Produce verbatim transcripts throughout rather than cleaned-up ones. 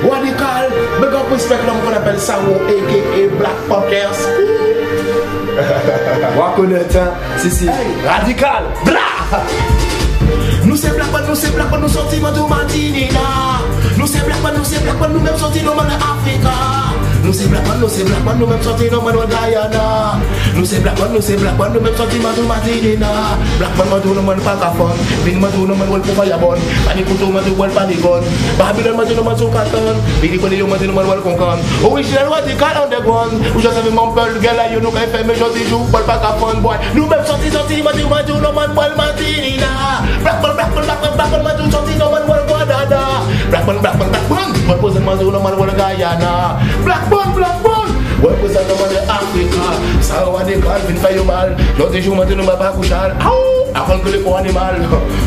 Radical, big up respect l'homme qu'on appelle Sao, aka Black Panthers. Wa connaît, hein? Si, si. Hey, Radical, bra! Nous c'est Black Panthers, nous c'est Black Panthers, nous sortis de Martinina. Nous c'est Black Panthers, nous c'est Black Panthers, nous même sortis de Africa. Nous c'est Black Panthers, nous c'est Black Panthers, nous même sortis de Guyana. Nous c'est Black Panthers, nous c'est Black Panthers, nous même sortis de Martinina. Black Panthers, nous sommes pas capables. Nous sommes pas capables pour faire bon. Panikuto, nous sommes pas capables. Babylon, nous sommes pas capables. Bilicone, nous sommes pas capables. Original Radical underground. Où je savais mon peuple, gala, nous sommes fermés, je joue, pas capables, boy. Nous même sortis, sortis, nous sommes pas capables, Martinina. Black Panthers, Black Panthers, Black Panthers, nous sortis, nous sommes pas capables. Black Panthers, Black Panthers, Black Panthers, nous sommes pas capables, Guyana. Black Bon, black bon, ouais, pour ça, nous de Africa. Ça va des calmes, il fait mal. L'autre jour, maintenant, on va pas coucher. Avant que le corps animal,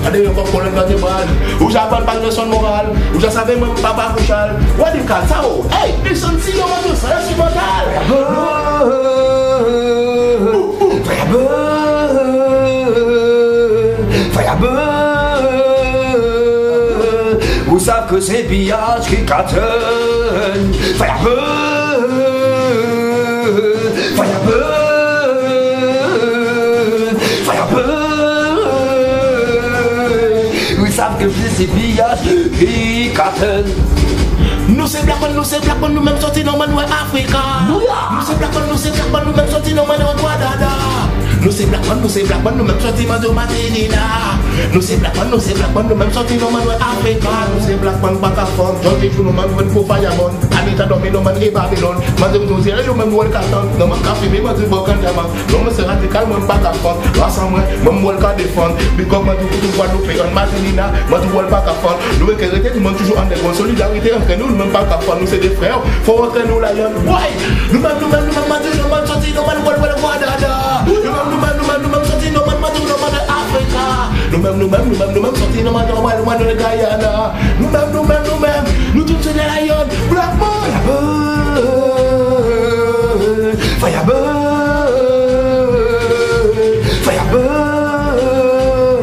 allez, le corps animal. Où j'apprends pas de leçon morale. Où je savais même pas pas coucher. Radical, ça va. Hey, les sons, si, on va tous, ça c'est mental. Faya burn, faya burn. Vous savez que c'est pillage qui cartonne. Faya burn. Faya burn, faya burn. Ils savent que c'est pillage qui cartonne. Nous c'est Black Panthers, nous c'est Black Panthers, nous même sortis dans Manoir Africa. Nous c'est Black Panthers, nous c'est Black Panthers, nous même sortis dans Manoir Guadada. Nous c'est Black Panthers, nous c'est Black Panthers, nous même sortis dans Matinina. Nous c'est Black Panthers, nous c'est Black Panthers, nous même sortis dans Manoir Africa. Nous c'est Black Panthers, pas qu'à forme. J'en ai joué, nous même pour Fireball. Anita dormait, nous même les Babylon. Madame nous irait, nous même Walkerton. Nous même café, mais nous bon quand j'avance. Nous même c'est Radical, nous même pas qu'à forme. Rassemble, même Walker défend. Because moi tout tout quoi nous payons Matinina, moi tout Walker pas qu'à forme. Nous et Kérété, nous même toujours en défense. Solidarité entre nous, nous même pas qu'à forme. Nous c'est des frères, faut rentrer nous la yonne. Ouais, nous même, nous même, nous même, nous même sortis, nous même Walker, nous nous-mêmes, nous-mêmes, nous-mêmes, nous-mêmes, sortis dans ma normal, loin de Guyana. Nous-mêmes, nous-mêmes, nous-mêmes, nous tous sur les lions. Black Panthers, Faya burn, Faya burn.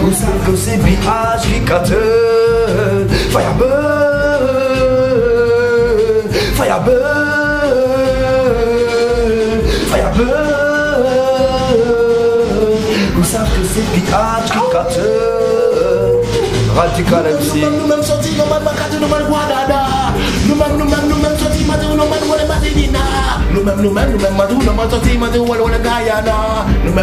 Vous savez que c'est B H qui cartonne. Faya burn, Faya burn, Faya burn. Radical M C. Nous-mêmes sortis, nous-mêmes nous-mêmes nous-mêmes nous-mêmes nous-mêmes sortis, nous-mêmes nous-mêmes nous-mêmes nous-mêmes sortis, nous-mêmes nous-mêmes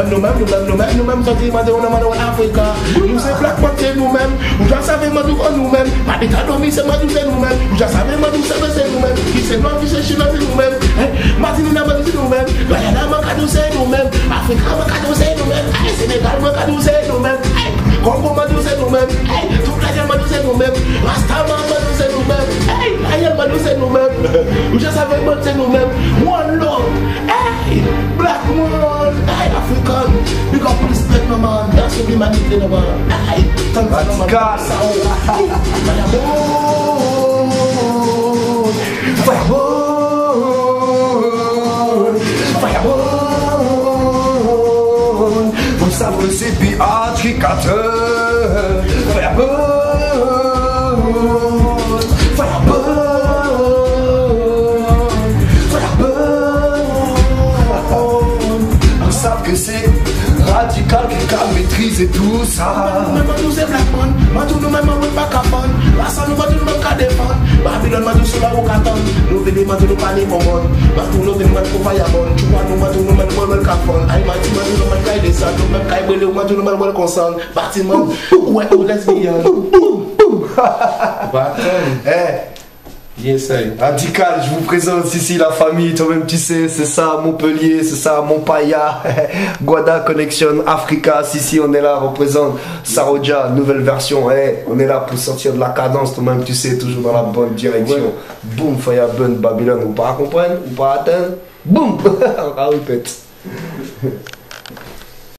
nous-mêmes nous-mêmes sortis, Africa. Nous c'est Black Panthers nous-mêmes. Où j'en savais ma doux en nous-mêmes. Pas des cadomis, c'est ma doux c'est nous-mêmes. Où j'en savais ma doux c'est nous-mêmes. Qui c'est noir, qui c'est chinois c'est nous-mêmes. Martinina ma doux c'est nous-mêmes. Guyana ma cadeau c'est nous-mêmes. Africa ma cadeau c'est nous-mêmes. Sénégal ma cadeau c'est nous-mêmes. Congo ma doux c'est nous-mêmes. Toute la guerre ma doux c'est nous-mêmes. Rastama ma doux c'est nous-mêmes. Hey, aïe ma doux c'est nous-mêmes. Où j'en savais ma doux c'est nous-mêmes. One love, hey, black world, hey, African, big up respect no man, that's what humanity no man, hey, thank you no man, Faya burn, Faya burn, Faya burn, vous savez c'est B H qui cartonne, Faya burn, Faya burn. C'est Radical qui a maîtrisé tout ça. Nous-mêmes, nous c'est Black Panthers. Nous-mêmes, nous pas capable. La salle, nous nous pas défendre. Babylone, nous sommes là où qu'attend. Nous venons, nous pas les bonbons. Nous nous venons pour Faya burn. Tu vois, nous nous nous nous capable. Aïe, Mati, nous nous nous caille descend. Nous même caille brûlé, nous nous nous nous consent. Bâtiment, ouais, ou lesbienne. Eh. Yes, Radical, je vous présente ici la famille, toi-même tu sais, c'est ça Montpellier, c'est ça Montpellier, Guada Connection, Africa, si si on est là, représente Saroja, nouvelle version, hey, on est là pour sortir de la cadence, toi-même tu sais, toujours dans la bonne direction. Ouais. Boum, Faya burn, Babylone, ou pas comprendre, ou pas atteindre, boum, on répète.